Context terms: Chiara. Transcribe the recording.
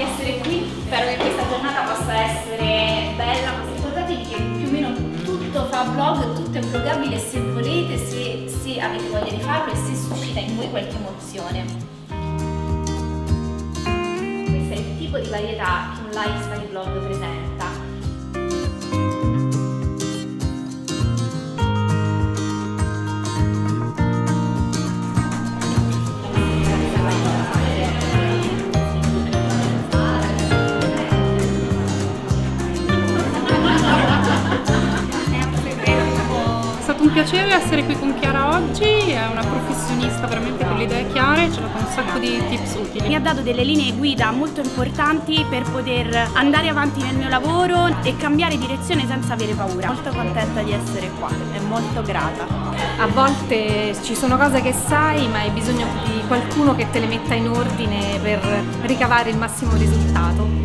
di essere qui, spero che questa giornata possa essere bella, ma ricordatevi che più o meno tutto fa vlog, tutto è vlogabile se volete, se avete voglia di farlo e se suscita in voi qualche emozione. Questo è il tipo di varietà che un lifestyle vlog presenta. Un piacere essere qui con Chiara oggi, è una professionista veramente con le idee chiare, ce l'ha con un sacco di tips utili. Mi ha dato delle linee guida molto importanti per poter andare avanti nel mio lavoro e cambiare direzione senza avere paura. Molto contenta di essere qua, è molto grata. A volte ci sono cose che sai ma hai bisogno di qualcuno che te le metta in ordine per ricavare il massimo risultato.